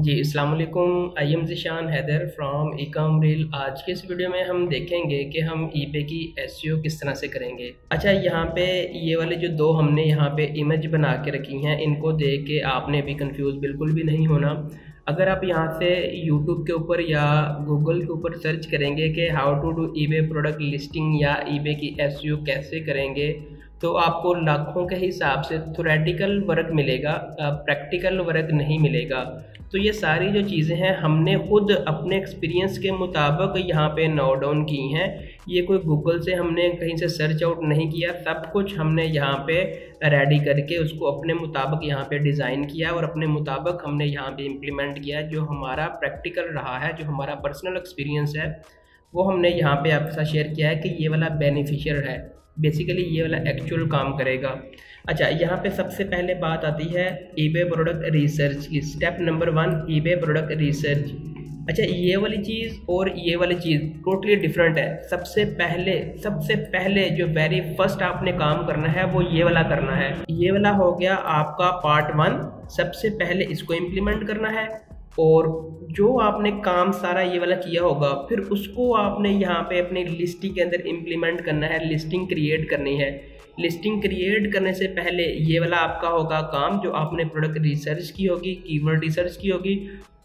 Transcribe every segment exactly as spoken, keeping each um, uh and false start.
जी अस्सलाम वालेकुम। I am Zeeshan Haider from Ecom reel. आज के इस वीडियो में हम देखेंगे कि हम ईबे की एसईओ किस तरह से करेंगे। अच्छा, यहाँ पे ये वाले जो दो हमने यहाँ पे इमेज बना के रखी हैं, इनको देख के आपने भी कंफ्यूज बिल्कुल भी नहीं होना। अगर आप यहाँ से YouTube के ऊपर या Google के ऊपर सर्च करेंगे कि how to do eBay product listing या ईबे की एसईओ कैसे करेंगे, तो आपको लाखों के हिसाब से थ्योरेटिकल वर्क मिलेगा, प्रैक्टिकल वर्क नहीं मिलेगा। तो ये सारी जो चीज़ें हैं हमने खुद अपने एक्सपीरियंस के मुताबिक यहाँ पे नोट डाउन की हैं। ये कोई गूगल से हमने कहीं से सर्च आउट नहीं किया, सब कुछ हमने यहाँ पे रेडी करके उसको अपने मुताबिक यहाँ पे डिज़ाइन किया और अपने मुताबिक हमने यहाँ पे इम्प्लीमेंट किया। जो हमारा प्रैक्टिकल रहा है, जो हमारा पर्सनल एक्सपीरियंस है, वो हमने यहाँ पे आपके साथ शेयर किया है कि ये वाला बेनिफिशियल है, बेसिकली ये वाला एक्चुअल काम करेगा। अच्छा, यहाँ पे सबसे पहले बात आती है ईबे प्रोडक्ट रिसर्च की। Step number one, eBay product research. अच्छा, ये वाली चीज़ और ये वाली चीज़ टोटली डिफरेंट है। सबसे पहले सबसे पहले जो वेरी फर्स्ट आपने काम करना है वो ये वाला करना है। ये वाला हो गया आपका पार्ट वन, सबसे पहले इसको इम्प्लीमेंट करना है। और जो आपने काम सारा ये वाला किया होगा, फिर उसको आपने यहाँ पे अपनी लिस्टिंग के अंदर इम्प्लीमेंट करना है, लिस्टिंग क्रिएट करनी है। लिस्टिंग क्रिएट करने से पहले ये वाला आपका होगा काम, जो आपने प्रोडक्ट रिसर्च की होगी, कीवर्ड रिसर्च की होगी,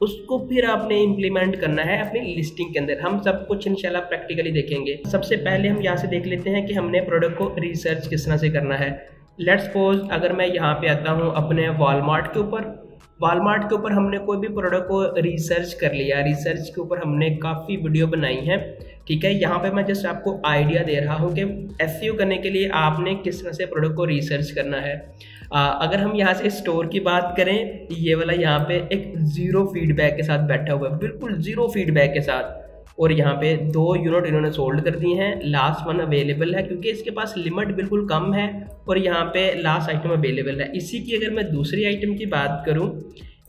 उसको फिर आपने इम्प्लीमेंट करना है अपनी लिस्टिंग के अंदर। हम सब कुछ इंशाल्लाह प्रैक्टिकली देखेंगे। सबसे पहले हम यहाँ से देख लेते हैं कि हमने प्रोडक्ट को रिसर्च किस तरह से करना है। लेट्स सपोज अगर मैं यहाँ पर आता हूँ अपने वॉलमार्ट के ऊपर, वॉलमार्ट के ऊपर हमने कोई भी प्रोडक्ट को रिसर्च कर लिया, रिसर्च के ऊपर हमने काफ़ी वीडियो बनाई हैं, ठीक है। यहाँ पे मैं जस्ट आपको आइडिया दे रहा हूँ कि एसईओ करने के लिए आपने किस तरह से प्रोडक्ट को रिसर्च करना है। आ, अगर हम यहाँ से स्टोर की बात करें, ये वाला यहाँ पे एक ज़ीरो फीडबैक के साथ बैठा हुआ है, बिल्कुल ज़ीरो फीडबैक के साथ। और यहाँ पे दो यूनिट इन्होंने सोल्ड कर दी हैं, लास्ट वन अवेलेबल है क्योंकि इसके पास लिमिट बिल्कुल कम है और यहाँ पे लास्ट आइटम अवेलेबल है। इसी की अगर मैं दूसरी आइटम की बात करूँ,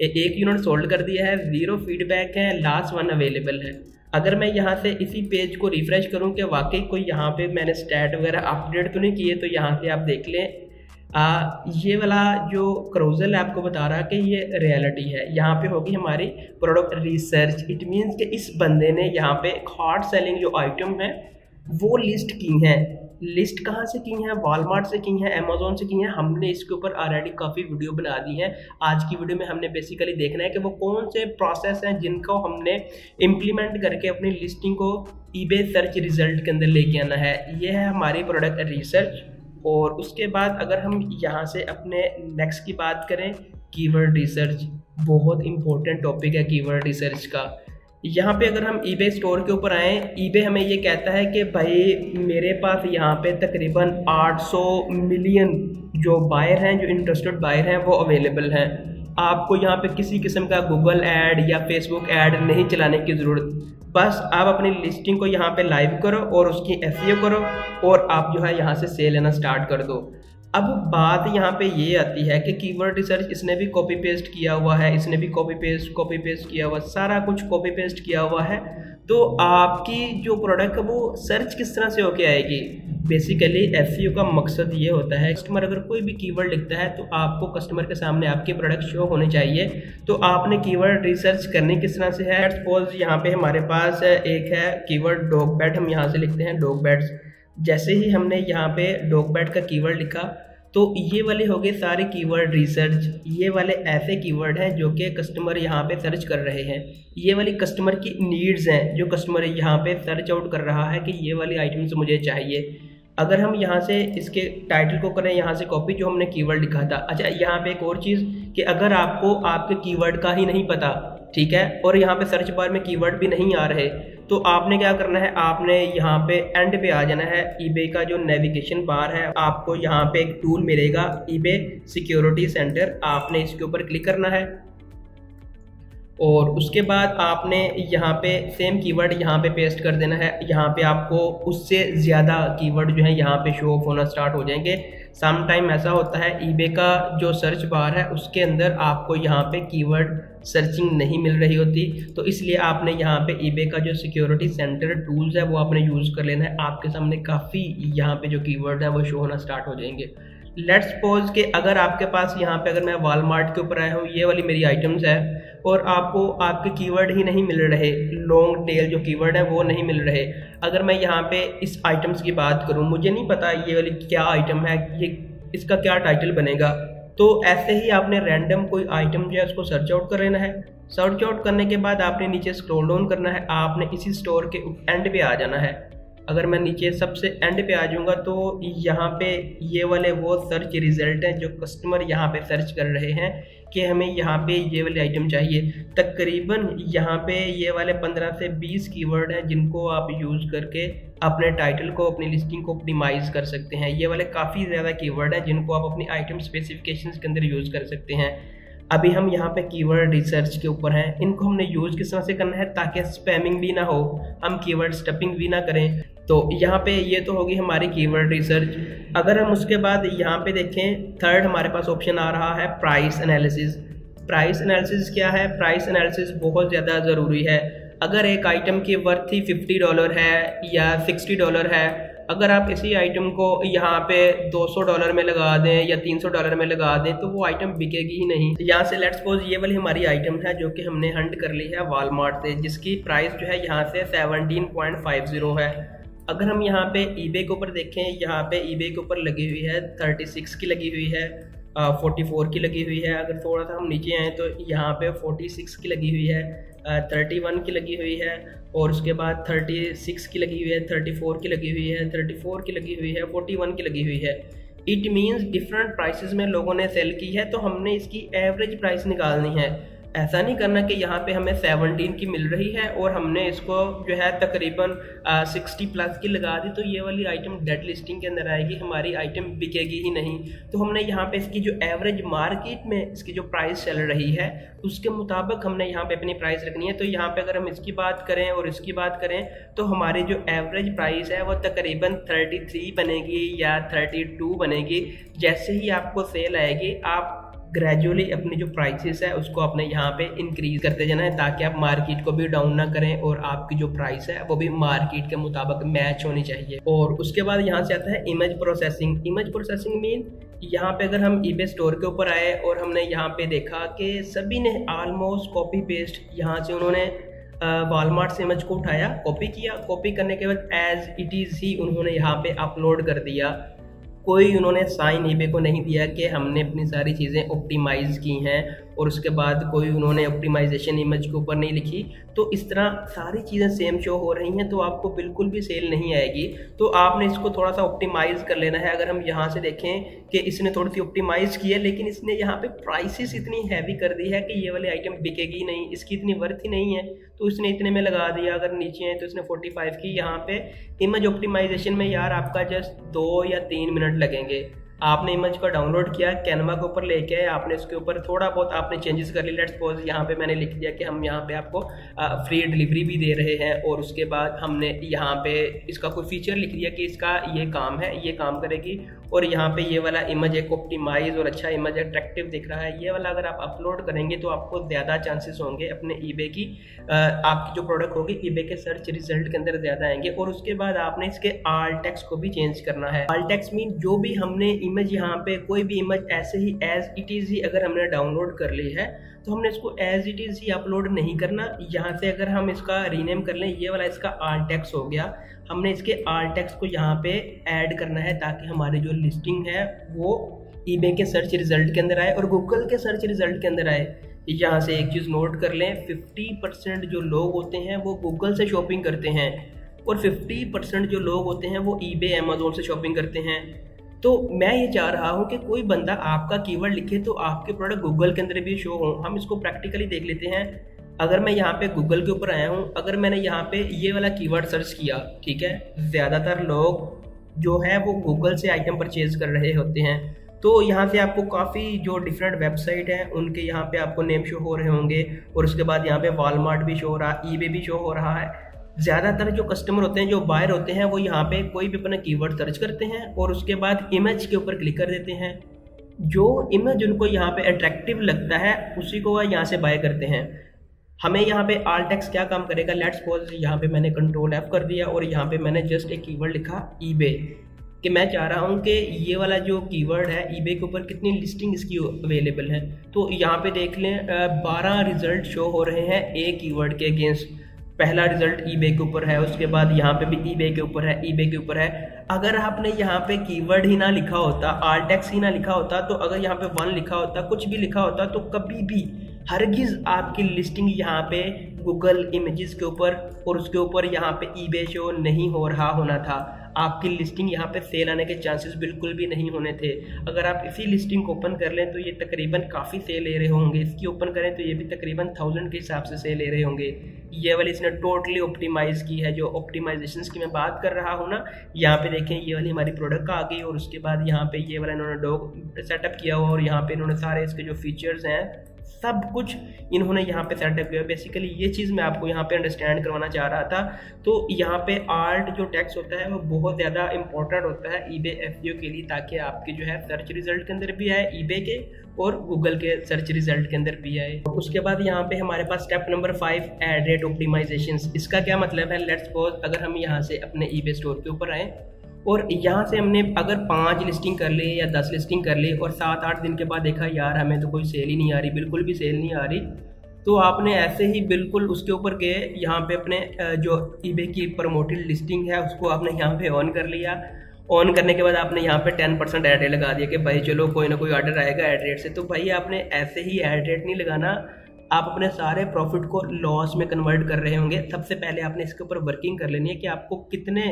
एक यूनिट सोल्ड कर दिया है, ज़ीरो फीडबैक है, लास्ट वन अवेलेबल है। अगर मैं यहाँ से इसी पेज को रिफ़्रेश करूँ कि वाकई कोई यहाँ पे मैंने स्टैट वगैरह अपडेट तो नहीं किए, तो यहाँ से आप देख लें आ, ये वाला जो क्रोजल है आपको बता रहा है कि ये रियलिटी है। यहाँ पे होगी हमारी प्रोडक्ट रिसर्च। इट मीन्स कि इस बंदे ने यहाँ पे एक हॉट सेलिंग जो आइटम है वो लिस्ट की हैं। लिस्ट कहाँ से की हैं? वॉलमार्ट से की हैं, अमेजोन से की हैं। हमने इसके ऊपर ऑलरेडी काफ़ी वीडियो बना दी हैं। आज की वीडियो में हमने बेसिकली देखना है कि वो कौन से प्रोसेस हैं जिनको हमने इम्प्लीमेंट करके अपनी लिस्टिंग को ईबे सर्च रिज़ल्ट के अंदर लेके आना है। ये है हमारी प्रोडक्ट रिसर्च। और उसके बाद अगर हम यहाँ से अपने नेक्स्ट की बात करें, कीवर्ड रिसर्च बहुत इंपॉर्टेंट टॉपिक है कीवर्ड रिसर्च का। यहाँ पे अगर हम ईबे स्टोर के ऊपर आएँ, ईबे हमें ये कहता है कि भाई मेरे पास यहाँ पे तकरीबन आठ सौ मिलियन जो बायर हैं, जो इंटरेस्टेड बायर हैं, वो अवेलेबल हैं। आपको यहाँ पे किसी किस्म का गूगल ऐड या फेसबुक ऐड नहीं चलाने की ज़रूरत। बस आप अपनी लिस्टिंग को यहाँ पे लाइव करो और उसकी एसईओ करो और आप जो है यहाँ से सेल लेना स्टार्ट कर दो। अब बात यहाँ पे ये आती है कि कीवर्ड रिसर्च इसने भी कॉपी पेस्ट किया हुआ है, इसने भी कॉपी पेस्ट कॉपी पेस्ट किया हुआ, सारा कुछ कॉपी पेस्ट किया हुआ है। तो आपकी जो प्रोडक्ट है वो सर्च किस तरह से होके आएगी? बेसिकली एसईओ का मकसद ये होता है, कस्टमर अगर कोई भी कीवर्ड लिखता है तो आपको कस्टमर के सामने आपके प्रोडक्ट शो होने चाहिए। तो आपने कीवर्ड रिसर्च करनी किस तरह से है? सपोज यहाँ पे हमारे पास एक है कीवर्ड डॉग बैट, हम यहाँ से लिखते हैं डॉग बैट्स। जैसे ही हमने यहाँ पे डॉग बैट का कीवर्ड लिखा, तो ये वाले हो गए सारे कीवर्ड रिसर्च। ये वाले ऐसे कीवर्ड हैं जो कि कस्टमर यहाँ पे सर्च कर रहे हैं, ये वाली कस्टमर की नीड्स हैं जो कस्टमर यहाँ पे सर्च आउट कर रहा है कि ये वाली आइटम्स मुझे चाहिए। अगर हम यहाँ से इसके टाइटल को करें, यहाँ से कॉपी जो हमने कीवर्ड लिखा था। अच्छा, यहाँ पे एक और चीज़ कि अगर आपको आपके कीवर्ड का ही नहीं पता, ठीक है, और यहाँ पे सर्च बार में कीवर्ड भी नहीं आ रहे, तो आपने क्या करना है, आपने यहाँ पे एंड पे आ जाना है। ईबे का जो नेविगेशन बार है, आपको यहाँ पे एक टूल मिलेगा, ईबे सिक्योरिटी सेंटर। आपने इसके ऊपर क्लिक करना है और उसके बाद आपने यहाँ पे सेम कीवर्ड यहाँ पे पेस्ट कर देना है। यहाँ पे आपको उससे ज़्यादा कीवर्ड जो है यहाँ पे शो ऑफ होना स्टार्ट हो जाएंगे। सम टाइम ऐसा होता है ईबे का जो सर्च बार है उसके अंदर आपको यहाँ पे कीवर्ड सर्चिंग नहीं मिल रही होती, तो इसलिए आपने यहाँ पे ईबे का जो सिक्योरिटी सेंटर टूल्स है वो आपने यूज़ कर लेना है। आपके सामने काफ़ी यहाँ पे जो कीवर्ड है वो शो होना स्टार्ट हो जाएंगे। लेट्स सपोज कि अगर आपके पास यहाँ पे, अगर मैं वॉलमार्ट के ऊपर आया हूँ, ये वाली मेरी आइटम्स है, और आपको आपके कीवर्ड ही नहीं मिल रहे, लॉन्ग टेल जो कीवर्ड है वो नहीं मिल रहे। अगर मैं यहाँ पे इस आइटम्स की बात करूँ, मुझे नहीं पता ये वाली क्या आइटम है, ये इसका क्या टाइटल बनेगा, तो ऐसे ही आपने रैंडम कोई आइटम जो है उसको सर्च आउट कर लेना है। सर्च आउट करने के बाद आपने नीचे स्क्रॉल डाउन करना है, आपने इसी स्टोर के एंड पे आ जाना है। अगर मैं नीचे सबसे एंड पे आ जाऊँगा तो यहाँ पे ये वाले वो सर्च रिज़ल्ट हैं जो कस्टमर यहाँ पे सर्च कर रहे हैं कि हमें यहाँ पे ये वाले आइटम चाहिए। तकरीबन यहाँ पे ये वाले पंद्रह से बीस कीवर्ड हैं जिनको आप यूज़ करके अपने टाइटल को, अपनी लिस्टिंग को ऑप्टिमाइज़ कर सकते हैं। ये वाले काफ़ी ज़्यादा कीवर्ड हैं जिनको आप अपनी आइटम स्पेसिफिकेशंस के अंदर यूज़ कर सकते हैं। अभी हम यहाँ पे कीवर्ड रिसर्च के ऊपर हैं, इनको हमने यूज़ किस तरह से करना है ताकि स्पैमिंग भी ना हो, हम कीवर्ड स्टफिंग भी ना करें। तो यहाँ पे ये तो होगी हमारी कीवर्ड रिसर्च। अगर हम उसके बाद यहाँ पे देखें, थर्ड हमारे पास ऑप्शन आ रहा है प्राइस एनालिसिस। प्राइस एनालिसिस क्या है? प्राइस एनालिसिस बहुत ज़्यादा ज़रूरी है। अगर एक आइटम की वर्थ ही फिफ्टी डॉलर है या सिक्सटी डॉलर है, अगर आप इसी आइटम को यहाँ पे दो सौ डॉलर में लगा दें या तीन सौ डॉलर में लगा दें तो वो आइटम बिकेगी ही नहीं। यहाँ से लेट्स सपोज ये वाली हमारी आइटम है जो कि हमने हंट कर ली है वॉलमार्ट से, जिसकी प्राइस जो है यहाँ से सत्रह पॉइंट पाँच शून्य है। अगर हम यहाँ पे ईबे के ऊपर देखें, यहाँ पे ईबे के ऊपर लगी हुई है छत्तीस की लगी हुई है, चौवालीस की लगी हुई है। अगर थोड़ा सा हम नीचे आएँ तो यहाँ पे छियालीस की लगी हुई है, इकतीस की लगी हुई है, और उसके बाद छत्तीस की लगी हुई है, चौंतीस की लगी हुई है, चौंतीस की लगी हुई है, इकतालीस की लगी हुई है। इट मीन्स डिफरेंट प्राइसेस में लोगों ने सेल की है, तो हमने इसकी एवरेज प्राइस निकालनी है। ऐसा नहीं करना कि यहाँ पे हमें सत्रह की मिल रही है और हमने इसको जो है तकरीबन साठ प्लस की लगा दी, तो ये वाली आइटम डेड लिस्टिंग के अंदर आएगी, हमारी आइटम बिकेगी ही नहीं। तो हमने यहाँ पे इसकी जो एवरेज मार्केट में इसकी जो प्राइस चल रही है उसके मुताबिक हमने यहाँ पे अपनी प्राइस रखनी है। तो यहाँ पे अगर हम इसकी बात करें और इसकी बात करें तो हमारी जो एवरेज प्राइस है वो तकरीबन थर्टी थ्री बनेगी या थर्टी टू बनेगी। जैसे ही आपको सेल आएगी आप ग्रेजुअली अपनी जो प्राइसेस है उसको आपने यहाँ पे इंक्रीज़ करते जाना है ताकि आप मार्केट को भी डाउन ना करें और आपकी जो प्राइस है वो भी मार्केट के मुताबिक मैच होनी चाहिए। और उसके बाद यहाँ से आता है image processing. Image processing mean यहाँ पे अगर हम ईबे स्टोर के ऊपर आए और हमने यहाँ पे देखा कि सभी ने आलमोस्ट कॉपी पेस्ट, यहाँ से उन्होंने वॉलमार्ट से इमेज को उठाया, कॉपी किया, कॉपी करने के बाद एज इट इज़ ही उन्होंने यहाँ पे अपलोड कर दिया। कोई उन्होंने साइन ईबे को नहीं दिया कि हमने अपनी सारी चीज़ें ऑप्टिमाइज़ की हैं, और उसके बाद कोई उन्होंने ऑप्टिमाइजेशन इमेज के ऊपर नहीं लिखी। तो इस तरह सारी चीज़ें सेम शो हो रही हैं तो आपको बिल्कुल भी सेल नहीं आएगी। तो आपने इसको थोड़ा सा ऑप्टिमाइज़ कर लेना है। अगर हम यहाँ से देखें कि इसने थोड़ी सी ऑप्टिमाइज़ की है, लेकिन इसने यहाँ पे प्राइसेस इतनी हैवी कर दी है कि ये वाले आइटम बिकेगी नहीं, इसकी इतनी वर्थ ही नहीं है, तो इसने इतने में लगा दिया। अगर नीचे हैं तो इसने फोर्टी फाइव की। यहाँ पर इमेज ऑप्टिमाइजेशन में यार आपका जस्ट दो या तीन मिनट लगेंगे। आपने इमेज को डाउनलोड किया, कैनवा के ऊपर लेके आए, आपने उसके ऊपर थोड़ा बहुत आपने चेंजेस कर लिए। लेट्स सपोज यहाँ पे मैंने लिख दिया कि हम यहाँ पे आपको फ्री डिलीवरी भी दे रहे हैं, और उसके बाद हमने यहाँ पे इसका कोई फीचर लिख दिया कि इसका ये काम है, ये काम करेगी, और यहाँ पे ये वाला इमेज एक ऑप्टिमाइज और अच्छा इमेज अट्रैक्टिव दिख रहा है। ये वाला अगर आप अपलोड करेंगे तो आपको ज़्यादा चांसेस होंगे अपने ईबे की, आपकी जो प्रोडक्ट होगी ईबे के सर्च रिजल्ट के अंदर ज़्यादा आएंगे। और उसके बाद आपने इसके आल्ट टेक्स्ट को भी चेंज करना है। आल्ट टेक्स्ट मीन जो भी हमने इमेज यहाँ पे कोई भी इमेज ऐसे ही एज इट इज़ ही अगर हमने डाउनलोड कर ली है तो हमने इसको एज इट इज़ ही अपलोड नहीं करना। यहाँ से अगर हम इसका रीनेम कर लें, ये वाला इसका आल्ट टेक्स्ट हो गया, हमने इसके आल्ट टेक्स्ट को यहाँ पे ऐड करना है ताकि हमारी जो लिस्टिंग है वो ईबे के सर्च रिजल्ट के अंदर आए और गूगल के सर्च रिजल्ट के अंदर आए। यहाँ से एक चीज़ नोट कर लें, पचास परसेंट जो लोग होते हैं वो गूगल से शॉपिंग करते हैं और पचास परसेंट जो लोग होते हैं वो ईबे अमेज़न से शॉपिंग करते हैं। तो मैं ये चाह रहा हूँ कि कोई बंदा आपका कीवर्ड लिखे तो आपके प्रोडक्ट गूगल के अंदर भी शो हो। हम इसको प्रैक्टिकली देख लेते हैं। अगर मैं यहाँ पे गूगल के ऊपर आया हूँ, अगर मैंने यहाँ पे ये वाला कीवर्ड सर्च किया, ठीक है, ज़्यादातर लोग जो है वो गूगल से आइटम परचेज कर रहे होते हैं। तो यहाँ से आपको काफ़ी जो डिफरेंट वेबसाइट हैं उनके यहाँ पे आपको नेम शो हो रहे होंगे, और उसके बाद यहाँ पे वॉलमार्ट भी शो हो रहा है, ईबे भी शो हो रहा है। ज़्यादातर जो कस्टमर होते हैं, जो बायर होते हैं, वो यहाँ पे कोई भी अपना कीवर्ड सर्च करते हैं और उसके बाद इमेज के ऊपर क्लिक कर देते हैं। जो इमेज उनको यहाँ पे अट्रैक्टिव लगता है उसी को वह यहाँ से बाय करते हैं। हमें यहाँ पे आल्ट टेक्स्ट क्या काम करेगा? लेट्स सपोज यहाँ पे मैंने कंट्रोल एफ कर दिया और यहाँ पे मैंने जस्ट एक कीवर्ड लिखा ईबे। कि मैं चाह रहा हूँ कि ये वाला जो कीवर्ड है ईबे के ऊपर कितनी लिस्टिंग इसकी अवेलेबल है। तो यहाँ पे देख लें बारह रिज़ल्ट शो हो रहे हैं एक कीवर्ड के अगेंस्ट। पहला रिज़ल्ट ईबे के ऊपर है, उसके बाद यहाँ पे भी ईबे के ऊपर है, ईबे के ऊपर है। अगर आपने यहाँ पे कीवर्ड ही ना लिखा होता, आर टैक्स ही ना लिखा होता, तो अगर यहाँ पे वन लिखा होता, कुछ भी लिखा होता, तो कभी भी हरगिज़ आपकी लिस्टिंग यहाँ पे गूगल इमेजेस के ऊपर और उसके ऊपर यहाँ पे ईबे शो नहीं हो रहा होना था। आपकी लिस्टिंग यहाँ पे सेल आने के चांसेस बिल्कुल भी नहीं होने थे। अगर आप इसी लिस्टिंग को ओपन कर लें तो ये तकरीबन काफ़ी सेल ले रहे होंगे, इसकी ओपन करें तो ये भी तकरीबन थाउजेंड के हिसाब से सेल ले रहे होंगे। ये वाली इसने टोटली ऑप्टिमाइज़ की है। जो ऑप्टिमाइजेशंस की मैं बात कर रहा हूँ ना, यहाँ पे देखें ये वाली हमारी प्रोडक्ट आ गई और उसके बाद यहाँ पे ये वाला इन्होंने डॉग सेटअप किया हुआ और यहाँ पे इन्होंने सारे इसके जो फीचर्स हैं सब कुछ इन्होंने यहाँ पे सेटअप किया। बेसिकली ये चीज़ मैं आपको यहाँ पे अंडरस्टैंड करवाना चाह रहा था। तो यहाँ पे आर्ट जो टैक्स होता है वो बहुत ज़्यादा इंपॉर्टेंट होता है ईबे एसईओ के लिए, ताकि आपके जो है सर्च रिजल्ट के अंदर भी आए ईबे के और गूगल के सर्च रिजल्ट के अंदर भी आए। उसके बाद यहाँ पे हमारे पास step number five ad rate optimisations. इसका क्या मतलब है? लेट्स सपोज अगर हम यहाँ से अपने ईबे स्टोर के ऊपर आएँ और यहाँ से हमने अगर पाँच लिस्टिंग कर ली या दस लिस्टिंग कर ली और सात आठ दिन के बाद देखा यार हमें तो कोई सेल ही नहीं आ रही, बिल्कुल भी सेल नहीं आ रही, तो आपने ऐसे ही बिल्कुल उसके ऊपर गए, यहाँ पे अपने जो ईबे की प्रमोटेड लिस्टिंग है उसको आपने यहाँ पे ऑन कर लिया। ऑन करने के बाद आपने यहाँ पे टेन परसेंट ऐड रेट लगा दिया कि भाई चलो कोई ना कोई ऑर्डर आएगा ऐड रेट से। तो भाई आपने ऐसे ही ऐड रेट नहीं लगाना, आप अपने सारे प्रॉफिट को लॉस में कन्वर्ट कर रहे होंगे। सबसे पहले आपने इसके ऊपर वर्किंग कर लेनी है कि आपको कितने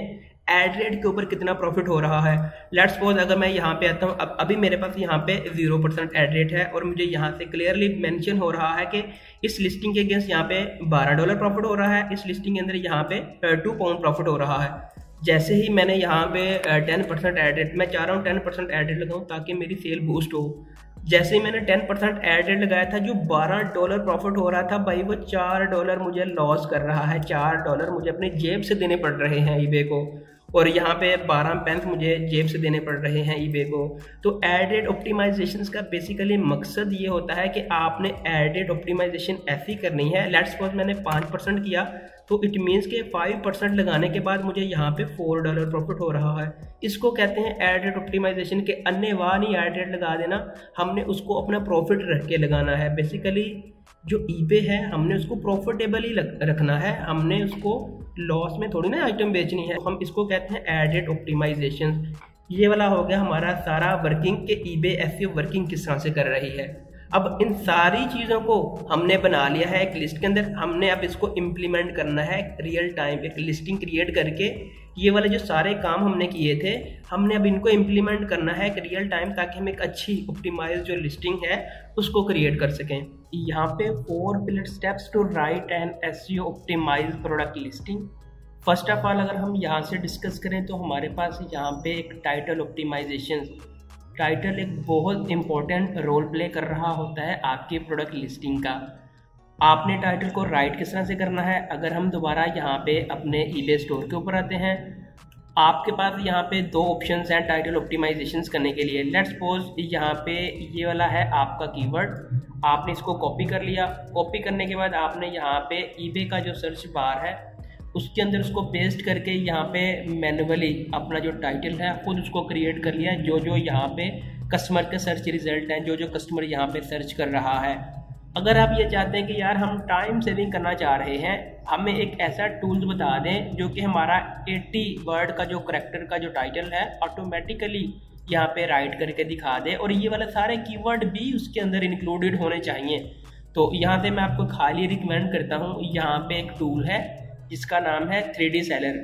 एड रेट के ऊपर कितना प्रॉफिट हो रहा है। लेट्स सपोज अगर मैं यहाँ पे आता हूँ, अब अभी मेरे पास यहाँ पे जीरो परसेंट एड रेट है और मुझे यहाँ से क्लियरली मेंशन हो रहा है कि इस लिस्टिंग के अगेंस्ट यहाँ पे बारह डॉलर प्रॉफिट हो रहा है, इस लिस्टिंग के अंदर यहाँ पे टू पाउंड प्रॉफिट हो रहा है। जैसे ही मैंने यहाँ पे टेन परसेंट एड रेट, मैं चाह रहा हूँ टेन परसेंट एड रेट लगाऊँ ताकि मेरी सेल बूस्ट हो। जैसे ही मैंने टेन परसेंट एड रेट लगाया था जो बारह डॉलर प्रॉफिट हो रहा था भाई वो चार डॉलर मुझे लॉस कर रहा है, चार डॉलर मुझे अपनी जेब से देने पड़ रहे हैं ईबे को और यहाँ पे बारह पेंस मुझे जेब से देने पड़ रहे हैं ईबे को। तो ऐड रेट ऑप्टिमाइजेशंस का बेसिकली मकसद ये होता है कि आपने ऐड रेट ऑप्टिमाइजेशन ऐसी करनी है। लेट्स सपोज मैंने पाँच परसेंट किया तो इट मीन्स के फाइव परसेंट लगाने के बाद मुझे यहाँ पे फोर डॉलर प्रॉफिट हो रहा है। इसको कहते हैं ऐड रेट ऑप्टिमाइजेशन के अन्य वाह नहीं ऐड रेट लगा देना, हमने उसको अपना प्रॉफिट रख के लगाना है। बेसिकली जो ईबे है हमने उसको प्रॉफिटेबल ही रखना है, हमने उसको लॉस में थोड़ी ना आइटम बेचनी है। हम इसको कहते हैं ऐड रेट ऑप्टिमाइजेशन। ये वाला हो गया हमारा सारा वर्किंग के ईबे एसईओ वर्किंग किस तरह से कर रही है। अब इन सारी चीज़ों को हमने बना लिया है एक लिस्ट के अंदर, हमने अब इसको इम्प्लीमेंट करना है रियल टाइम। एक लिस्टिंग क्रिएट करके ये वाले जो सारे काम हमने किए थे हमने अब इनको इम्प्लीमेंट करना है एक रियल टाइम, ताकि हम एक अच्छी ऑप्टिमाइज जो लिस्टिंग है उसको क्रिएट कर सकें। यहाँ पे four pillar steps to write an SEO optimise product listing. First of all अगर हम यहाँ से डिस्कस करें तो हमारे पास यहाँ पे एक टाइटल ऑप्टिमाइजेशन, टाइटल एक बहुत इंपॉर्टेंट रोल प्ले कर रहा होता है आपके प्रोडक्ट लिस्टिंग का। आपने टाइटल को राइट किस तरह से करना है? अगर हम दोबारा यहाँ पे अपने ईबे स्टोर के ऊपर आते हैं, आपके पास यहाँ पे दो ऑप्शंस हैं टाइटल ऑप्टिमाइजेशंस करने के लिए। लेट्स सपोज यहाँ पे ये वाला है आपका कीवर्ड, आपने इसको कॉपी कर लिया। कॉपी करने के बाद आपने यहाँ पे ईबे का जो सर्च बार है उसके अंदर उसको पेस्ट करके यहाँ पे मैनुअली अपना जो टाइटल है खुद उसको क्रिएट कर लिया, जो जो यहाँ पे कस्टमर के सर्च रिजल्ट हैं, जो जो कस्टमर यहाँ पे सर्च कर रहा है। अगर आप ये चाहते हैं कि यार हम टाइम सेविंग करना चाह रहे हैं, हमें एक ऐसा टूल बता दें जो कि हमारा अस्सी वर्ड का जो करैक्टर का जो टाइटल है ऑटोमेटिकली यहाँ पे राइट करके दिखा दे और ये वाला सारे कीवर्ड भी उसके अंदर इंक्लूडेड होने चाहिए, तो यहाँ से मैं आपको खाली रिकमेंड करता हूँ। यहाँ पे एक टूल है जिसका नाम है थ्री डी सेलर,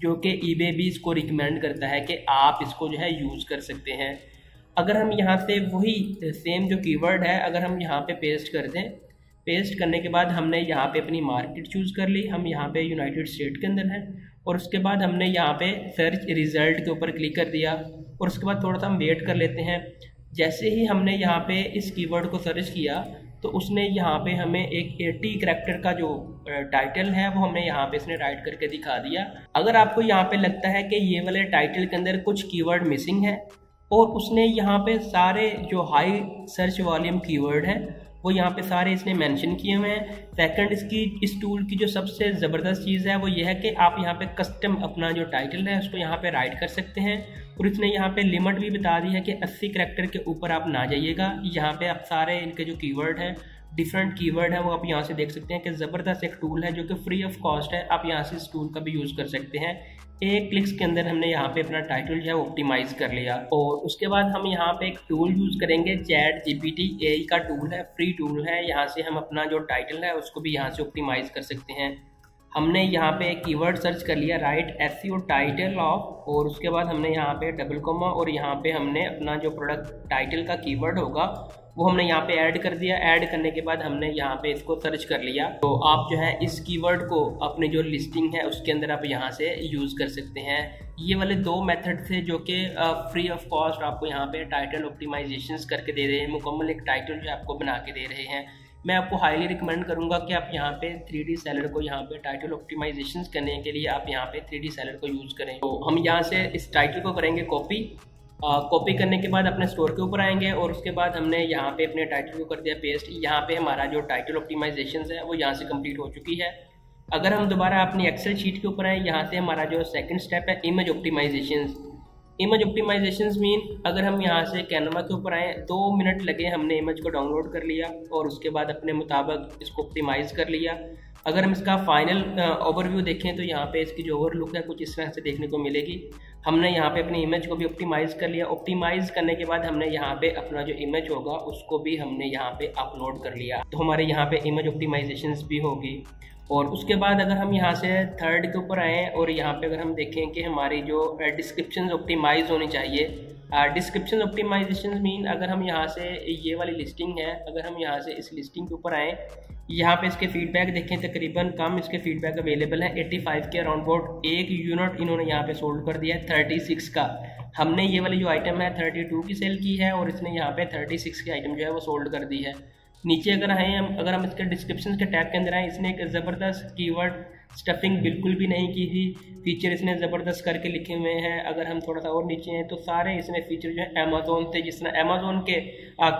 जो कि ईबे भी इसको रिकमेंड करता है कि आप इसको जो है यूज़ कर सकते हैं। अगर हम यहाँ से वही सेम जो कीवर्ड है अगर हम यहाँ पे पेस्ट कर दें, पेस्ट करने के बाद हमने यहाँ पे अपनी मार्केट चूज़ कर ली, हम यहाँ पे यूनाइटेड स्टेट के अंदर हैं और उसके बाद हमने यहाँ पे सर्च रिज़ल्ट के ऊपर क्लिक कर दिया और उसके बाद थोड़ा सा हम वेट कर लेते हैं। जैसे ही हमने यहाँ पर इस कीवर्ड को सर्च किया तो उसने यहाँ पे हमें एक अस्सी करैक्टर का जो टाइटल है वो हमें यहाँ पे इसने राइट करके दिखा दिया। अगर आपको यहाँ पे लगता है कि ये वाले टाइटल के अंदर कुछ कीवर्ड मिसिंग है और उसने यहाँ पे सारे जो हाई सर्च वॉल्यूम कीवर्ड हैं वो यहाँ पे सारे इसने मेंशन किए हुए हैं। सेकंड, इसकी इस टूल की जो सबसे ज़बरदस्त चीज़ है वो ये है कि आप यहाँ पे कस्टम अपना जो टाइटल है उसको यहाँ पे राइट कर सकते हैं, और इसने यहाँ पे लिमिट भी बता दी है कि अस्सी करैक्टर के ऊपर आप ना जाइएगा। यहाँ पे आप सारे इनके जो कीवर्ड हैं, डिफरेंट कीवर्ड है, वो आप यहाँ से देख सकते हैं कि ज़बरदस्त एक टूल है जो कि फ्री ऑफ कॉस्ट है। आप यहाँ से इस टूल का भी यूज़ कर सकते हैं। एक क्लिक्स के अंदर हमने यहाँ पे अपना टाइटल जो है ऑप्टिमाइज़ कर लिया, और उसके बाद हम यहाँ पे एक टूल यूज़ करेंगे, चैट जीपीटी एआई का टूल है, फ्री टूल है। यहाँ से हम अपना जो टाइटल है उसको भी यहाँ से ऑप्टिमाइज़ कर सकते हैं। हमने यहाँ पे कीवर्ड सर्च कर लिया, राइट एसईओ टाइटल ऑफ, और उसके बाद हमने यहाँ पे डबल कोमा, और यहाँ पे हमने अपना जो प्रोडक्ट टाइटल का कीवर्ड होगा वो हमने यहाँ पे ऐड कर दिया। ऐड करने के बाद हमने यहाँ पे इसको सर्च कर लिया। तो आप जो है इस कीवर्ड को अपनी जो लिस्टिंग है उसके अंदर आप यहाँ से यूज़ कर सकते हैं। ये वाले दो मेथड थे जो कि फ्री ऑफ कॉस्ट आपको यहाँ पे टाइटल ऑप्टिमाइजेशंस करके दे रहे हैं, मुकम्मल एक टाइटल जो आपको बना के दे रहे हैं। मैं आपको हाईली रिकमेंड करूँगा कि आप यहाँ पे थ्री डी सेलर को यहाँ पे टाइटल ऑप्टिमाइजेशंस करने के लिए आप यहाँ पे थ्री डी सेलर को यूज़ करें। तो हम यहाँ से इस टाइटल को करेंगे कॉपी। कॉपी करने के बाद अपने स्टोर के ऊपर आएंगे, और उसके बाद हमने यहाँ पे अपने टाइटल को कर दिया पेस्ट। यहाँ पे हमारा जो टाइटल ऑप्टिमाइजेशंस है वो यहाँ से कंप्लीट हो चुकी है। अगर हम दोबारा अपनी एक्सेल शीट के ऊपर आए, यहाँ से हमारा जो सेकंड स्टेप है image optimisations. Image optimisations mean अगर हम यहाँ से कैनवा के ऊपर आएँ, दो मिनट लगे, हमने इमेज को डाउनलोड कर लिया और उसके बाद अपने मुताबिक इसको ऑप्टिमाइज़ कर लिया। अगर हम इसका फाइनल ओवरव्यू देखें तो यहाँ पे इसकी जो ओवरलुक है कुछ इस तरह से देखने को मिलेगी। हमने यहाँ पे अपनी इमेज को भी ऑप्टिमाइज़ कर लिया। ऑप्टिमाइज़ करने के बाद हमने यहाँ पे अपना जो इमेज होगा उसको भी हमने यहाँ पे अपलोड कर लिया। तो हमारे यहाँ पे इमेज ऑप्टिमाइजेशंस भी होगी। और उसके बाद अगर हम यहाँ से थर्ड के ऊपर आएँ, और यहाँ पे अगर हम देखें कि हमारी जो डिस्क्रिप्शन ऑप्टिमाइज़ होनी चाहिए। डिस्क्रिप्शन ऑप्टिमाइजेशन मीन अगर हम यहाँ से ये वाली लिस्टिंग है, अगर हम यहाँ से इस लिस्टिंग के ऊपर आएँ, यहाँ पे इसके फीडबैक देखें, तकरीबन कम इसके फीडबैक अवेलेबल है, पचासी के अराउंड अबाउट एक यूनिट इन्होंने यहाँ पे सोल्ड कर दिया है छत्तीस का। हमने ये वाली जो आइटम है बत्तीस की सेल की है, और इसने यहाँ पे छत्तीस की आइटम जो है वो सोल्ड कर दी है। नीचे अगर आए हम, अगर हम इसके डिस्क्रिप्शन के टैब के अंदर आए, इसने एक ज़बरदस्त कीवर्ड स्टफिंग बिल्कुल भी नहीं की थी। फीचर इसने ज़बरदस्त करके लिखे हुए हैं। अगर हम थोड़ा सा और नीचे हैं तो सारे इसमें फीचर जो है अमेज़ोन थे, जिस तरह अमेज़ोन के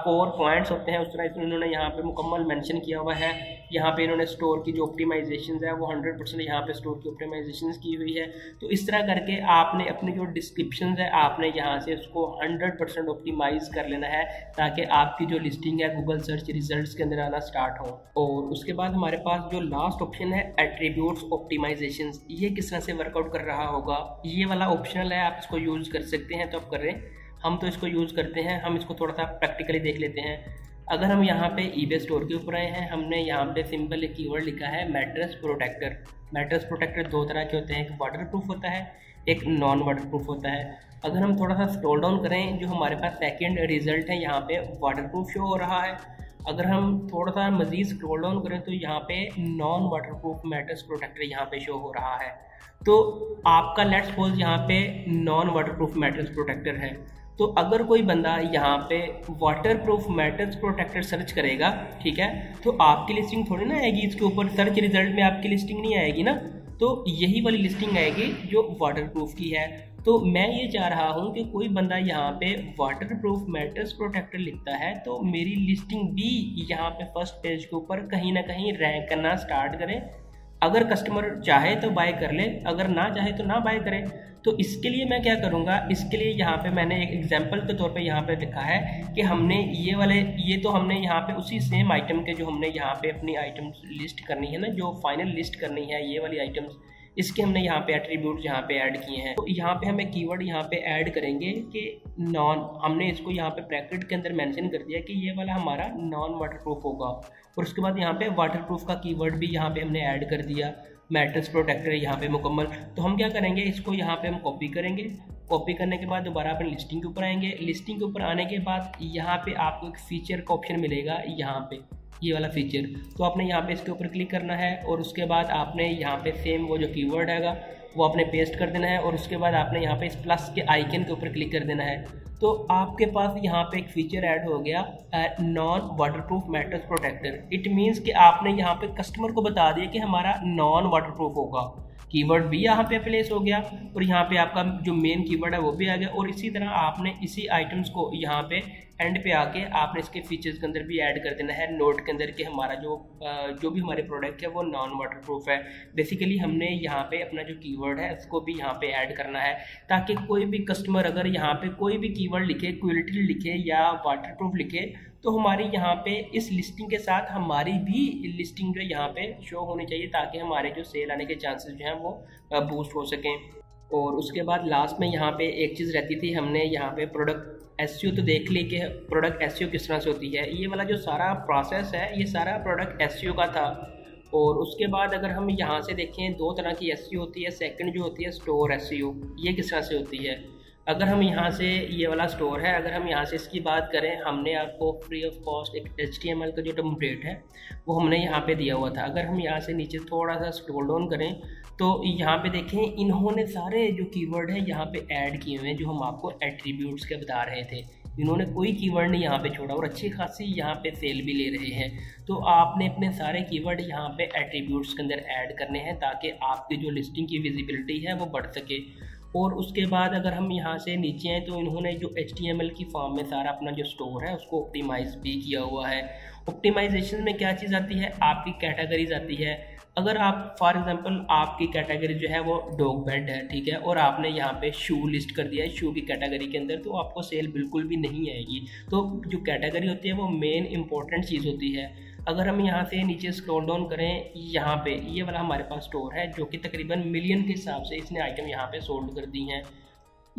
कोर पॉइंट्स होते हैं उस तरह इसमें इन्होंने यहाँ पे मुकम्मल मेंशन किया हुआ है। यहाँ पे इन्होंने स्टोर की जो ऑप्टिमाइजेशंस है वो हंड्रेड परसेंट यहाँ पर स्टोर की ऑप्टिमाइजेशंस की हुई है। तो इस तरह करके आपने अपनी जो डिस्क्रिप्शन है आपने यहाँ से उसको हंड्रेड परसेंट ऑप्टिमाइज़ कर लेना है, ताकि आपकी जो लिस्टिंग है गूगल सर्च रिजल्ट के अंदर आना स्टार्ट हो। और उसके बाद हमारे पास जो लास्ट ऑप्शन है एट्रीब्यूट्स ऑप्टिमाइजेशन, ये किस तरह से वर्कआउट कर रहा होगा। ये वाला ऑप्शनल है, आप इसको यूज़ कर सकते हैं तो आप कर रहे हैं, हम तो इसको यूज़ करते हैं। हम इसको थोड़ा सा प्रैक्टिकली देख लेते हैं। अगर हम यहाँ पे ईबे स्टोर के ऊपर आए हैं, हमने यहाँ पे सिंपल एक कीवर्ड लिखा है मैट्रेस प्रोटेक्टर। मैट्रेस प्रोटेक्टर दो तरह के होते हैं, एक वाटर प्रूफ होता है, एक नॉन वाटर प्रूफ होता है। अगर हम थोड़ा सा स्क्रॉल डाउन करें, जो हमारे पास सेकेंड रिजल्ट है यहाँ पे वाटर प्रूफ शो हो रहा है। अगर हम थोड़ा सा मज़ीद स्क्रॉल डाउन करें तो यहाँ पे non waterproof mattress protector यहाँ पे शो हो रहा है। तो आपका लेट्स सपोज यहाँ पे non waterproof mattress protector है, तो अगर कोई बंदा यहाँ पे waterproof mattress protector search करेगा, ठीक है, तो आपकी लिस्टिंग थोड़ी ना आएगी इसके ऊपर, सर्च रिजल्ट में आपकी लिस्टिंग नहीं आएगी ना, तो यही वाली लिस्टिंग आएगी जो वाटर प्रूफ की है। तो मैं ये चाह रहा हूँ कि कोई बंदा यहाँ पे वाटर प्रूफ मैट्रेस प्रोटेक्टर लिखता है तो मेरी लिस्टिंग भी यहाँ पे फर्स्ट पेज के ऊपर कहीं ना कहीं रैंक करना स्टार्ट करें। अगर कस्टमर चाहे तो बाय कर ले, अगर ना चाहे तो ना बाय करे। तो इसके लिए मैं क्या करूँगा, इसके लिए यहाँ पे मैंने एक एग्जाम्पल के तौर पे यहाँ पे लिखा है कि हमने ये वाले, ये तो हमने यहाँ पे उसी सेम आइटम के, जो हमने यहाँ पे अपनी आइटम्स लिस्ट करनी है ना, जो फाइनल लिस्ट करनी है ये वाली आइटम्स, इसके हमने यहाँ पे एट्रीब्यूट यहाँ पे ऐड किए हैं। तो यहाँ पे हमें कीवर्ड यहाँ पे ऐड करेंगे कि नॉन, हमने इसको यहाँ पे ब्रैकेट के अंदर मेंशन कर दिया कि ये वाला हमारा नॉन वाटर प्रूफ होगा, और उसके बाद यहाँ पे वाटर प्रूफ का कीवर्ड भी यहाँ पे हमने ऐड कर दिया, मैट्रेस प्रोटेक्टर यहाँ पे मुकम्मल। तो हम क्या करेंगे, इसको यहाँ पे हम कॉपी करेंगे। कॉपी करने के बाद दोबारा अपने लिस्टिंग के ऊपर आएंगे। लिस्टिंग के ऊपर आने के बाद यहाँ पे आपको एक फीचर का ऑप्शन मिलेगा, यहाँ पे ये वाला फीचर, तो आपने यहाँ पे इसके ऊपर क्लिक करना है, और उसके बाद आपने यहाँ पे सेम वो जो कीवर्ड हैगा वो आपने पेस्ट कर देना है, और उसके बाद आपने यहाँ पे इस प्लस के आइकन के ऊपर क्लिक कर देना है। तो आपके पास यहाँ पे एक फीचर ऐड हो गया non waterproof mattress protector. It means कि आपने यहाँ पे कस्टमर को बता दिया कि हमारा नॉन वाटर प्रूफ होगा। कीवर्ड भी यहाँ पे प्लेस हो गया और यहाँ पे आपका जो मेन कीवर्ड है वो भी आ गया। और इसी तरह आपने इसी आइटम्स को यहाँ पे एंड पे आके आपने इसके फीचर्स के अंदर भी ऐड कर देना है नोट के अंदर कि हमारा जो जो भी हमारे प्रोडक्ट है वो नॉन वाटर प्रूफ है। बेसिकली हमने यहाँ पे अपना जो कीवर्ड है उसको भी यहाँ पे ऐड करना है ताकि कोई भी कस्टमर अगर यहाँ पे कोई भी कीवर्ड लिखे, क्वालिटी लिखे या वाटर प्रूफ लिखे तो हमारी यहाँ पे इस लिस्टिंग के साथ हमारी भी लिस्टिंग जो यहाँ पे शो होनी चाहिए ताकि हमारे जो सेल आने के चांसेस जो हैं वो बूस्ट हो सकें। और उसके बाद लास्ट में यहाँ पे एक चीज़ रहती थी, हमने यहाँ पे प्रोडक्ट एसईओ तो देख ली कि प्रोडक्ट एसईओ किस तरह से होती है। ये वाला जो सारा प्रोसेस है ये सारा प्रोडक्ट एसईओ का था। और उसके बाद अगर हम यहाँ से देखें दो तरह की एसईओ होती है, सेकंड जो होती है स्टोर एसईओ, ये किस तरह से होती है। अगर हम यहाँ से ये वाला स्टोर है, अगर हम यहाँ से इसकी बात करें, हमने आपको फ्री ऑफ कॉस्ट एक एच टी एम एल का जो टेम्पलेट है वो हमने यहाँ पे दिया हुआ था। अगर हम यहाँ से नीचे थोड़ा सा स्क्रॉल डाउन करें तो यहाँ पे देखें इन्होंने सारे जो कीवर्ड है यहाँ पे ऐड किए हुए हैं जो हम आपको एट्रीब्यूट्स के बता रहे थे। इन्होंने कोई कीवर्ड नहीं यहाँ पे छोड़ा और अच्छी खासी यहाँ पे सेल भी ले रहे हैं। तो आपने अपने सारे कीवर्ड यहाँ पे एट्रीब्यूट्स के अंदर ऐड करने हैं ताकि आपकी जो लिस्टिंग की विजिबिलिटी है वो बढ़ सके। और उसके बाद अगर हम यहाँ से नीचे हैं तो इन्होंने जो एच टी एम एल की फॉर्म में सारा अपना जो स्टोर है उसको ऑप्टिमाइज़ भी किया हुआ है। ऑप्टिमाइजेशन में क्या चीज़ आती है, आपकी कैटेगरीज आती है। अगर आप फॉर एग्जांपल आपकी कैटेगरी जो है वो डॉग बेड है, ठीक है, और आपने यहाँ पे शू लिस्ट कर दिया है शू की कैटेगरी के अंदर तो आपको सेल बिल्कुल भी नहीं आएगी। तो जो कैटेगरी होती है वो मेन इंपॉर्टेंट चीज़ होती है। अगर हम यहाँ से नीचे स्क्रॉल डाउन करें, यहाँ पे ये वाला हमारे पास स्टोर है जो कि तकरीबन मिलियन के हिसाब से इसने आइटम यहाँ पे सोल्ड कर दी हैं।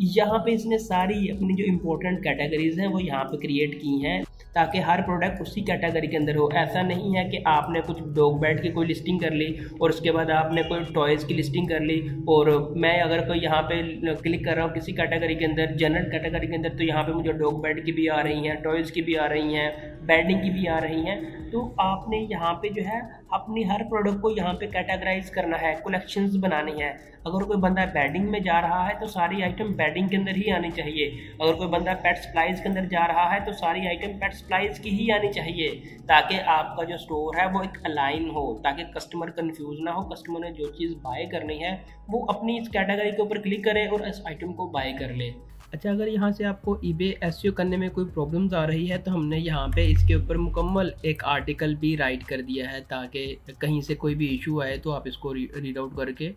यहाँ पे इसने सारी अपनी जो इम्पोर्टेंट कैटेगरीज हैं वो यहाँ पे क्रिएट की हैं ताकि हर प्रोडक्ट उसी कैटेगरी के अंदर हो। ऐसा नहीं है कि आपने कुछ डॉग बेड की कोई लिस्टिंग कर ली और उसके बाद आपने कोई टॉयज़ की लिस्टिंग कर ली। और मैं अगर कोई यहाँ पे क्लिक कर रहा हूँ किसी कैटेगरी के अंदर, जनरल कैटेगरी के अंदर, तो यहाँ पे मुझे डॉग बेड की भी आ रही हैं, टॉयज़ की भी आ रही हैं, बेडिंग की भी आ रही हैं। तो आपने यहाँ पे जो है अपनी हर प्रोडक्ट को यहाँ पे कैटेगराइज करना है, कलेक्शंस बनानी है। अगर कोई बंदा बेडिंग में जा रहा है तो सारी आइटम बेडिंग के अंदर ही आनी चाहिए। अगर कोई बंदा पेट सप्लाइज के अंदर जा रहा है तो सारी आइटम पेट सप्लाइज की ही आनी चाहिए ताकि आपका जो स्टोर है वो एक अलाइन हो, ताकि कस्टमर कन्फ्यूज ना हो। कस्टमर ने जो चीज़ बाय करनी है वो अपनी इस कैटेगरी के ऊपर क्लिक करे और इस आइटम को बाय कर ले। अच्छा, अगर यहाँ से आपको ईबे एसईओ करने में कोई प्रॉब्लम्स आ रही है तो हमने यहाँ पे इसके ऊपर मुकम्मल एक आर्टिकल भी राइट कर दिया है ताकि कहीं से कोई भी इशू आए तो आप इसको रीड आउट करके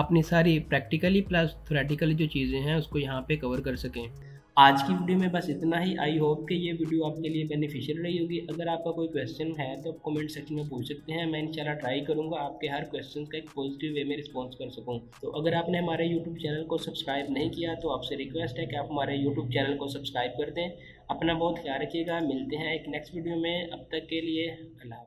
अपनी सारी प्रैक्टिकली प्लस थ्योरेटिकली जो चीज़ें हैं उसको यहाँ पे कवर कर सकें। आज की वीडियो में बस इतना ही। आई होप कि ये वीडियो आपके लिए बेनिफिशियल रही होगी। अगर आपका कोई क्वेश्चन है तो आप कमेंट सेक्शन में पूछ सकते हैं। मैं इंशाल्लाह ट्राई करूँगा आपके हर क्वेश्चन का एक पॉजिटिव वे में रिस्पॉन्स कर सकूँ। तो अगर आपने हमारे यूट्यूब चैनल को सब्सक्राइब नहीं किया तो आपसे रिक्वेस्ट है कि आप हमारे यूट्यूब चैनल को सब्सक्राइब कर दें। अपना बहुत ख्याल रखिएगा। मिलते हैं एक नेक्स्ट वीडियो में। अब तक के लिए अल्लाह।